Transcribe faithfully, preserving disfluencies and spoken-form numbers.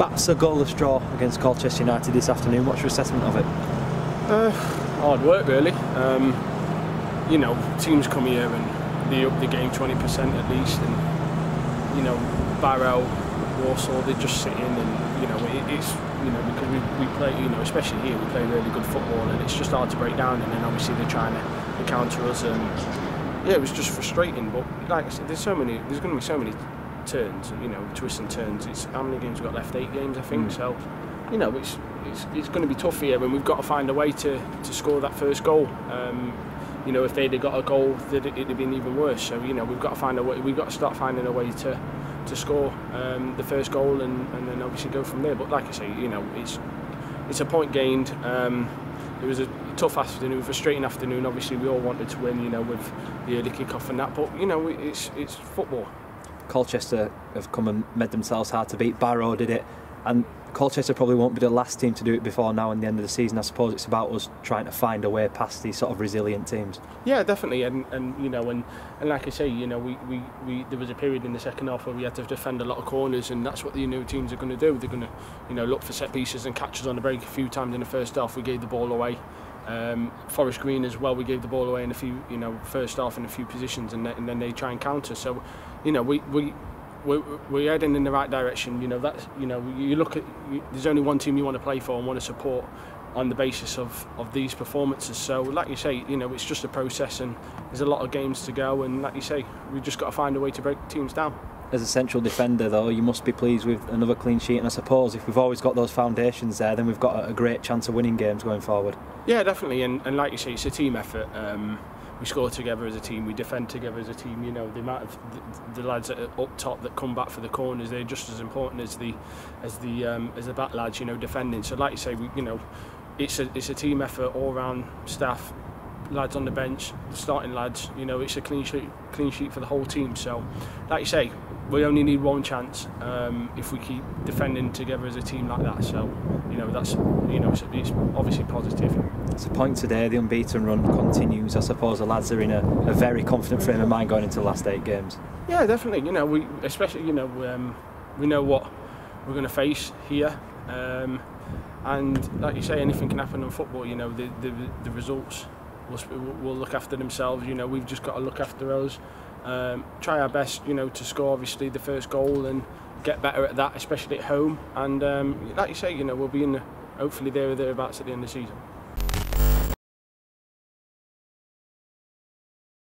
Bats a goalless draw against Colchester United this afternoon. What's your assessment of it? Uh, hard work, really. Um, you know, teams come here and they up the game twenty percent at least, and you know, Barrow, Warsaw, they just sit in, and you know, it, it's you know because we, we play, you know, especially here, we play really good football, and it's just hard to break down. And then obviously they're trying to counter us, and yeah, it was just frustrating. But like I said, there's so many, there's going to be so many turns, you know, twists and turns. It's how many games we've got left? Eight games, I think. Mm. So, you know, it's it's it's going to be tough here, and we've got to find a way to to score that first goal. Um, you know, if they'd have got a goal, it'd have been even worse. So, you know, we've got to find a way. We've got to start finding a way to to score um, the first goal, and and then obviously go from there. But like I say, you know, it's it's a point gained. Um, it was a tough afternoon, frustrating afternoon. Obviously, we all wanted to win, you know, with the early kick-off and that. But you know, it's it's football. Colchester have come and made themselves hard to beat. Barrow did it, and Colchester probably won't be the last team to do it before now and the end of the season. I suppose it's about us trying to find a way past these sort of resilient teams. Yeah, definitely, and and you know, and, and like I say, you know, we, we, we there was a period in the second half where we had to defend a lot of corners, and that's what the new teams are going to do. They're going to, you know, look for set pieces and catch us on the break. A few times in the first half, we gave the ball away. Um, Forest Green as well, we gave the ball away in a few, you know, first half in a few positions, and, th and then they try and counter. So, you know, we we we're, we're heading in the right direction. You know, that's, you know, you look at, you, there's only one team you want to play for and want to support on the basis of of these performances. So, like you say, you know, it's just a process, and there's a lot of games to go. And like you say, we've just got to find a way to break teams down. As a central defender, though, you must be pleased with another clean sheet, and I suppose if we've always got those foundations there, then we've got a great chance of winning games going forward. Yeah, definitely, and, and like you say, it's a team effort. Um, we score together as a team, we defend together as a team. You know, the amount of the, the lads that are up top that come back for the corners, they're just as important as the as the um, as the back lads. You know, defending. So, like you say, we, you know, it's a it's a team effort all round. Staff, lads on the bench, starting lads. You know, it's a clean sheet clean sheet for the whole team. So, like you say, we only need one chance um, if we keep defending together as a team like that. So, you know, that's, you know, it's, it's obviously positive. It's a point today. The unbeaten run continues. I suppose the lads are in a, a very confident frame of mind going into the last eight games. Yeah, definitely. You know, we especially, you know, um, we know what we're going to face here, um, and like you say, anything can happen in football. You know, the the, the results will, will look after themselves. You know, we've just got to look after us. Um, try our best, you know, to score obviously the first goal and get better at that, especially at home. And um, like you say, you know, we'll be in the, hopefully there or thereabouts at the end of the season.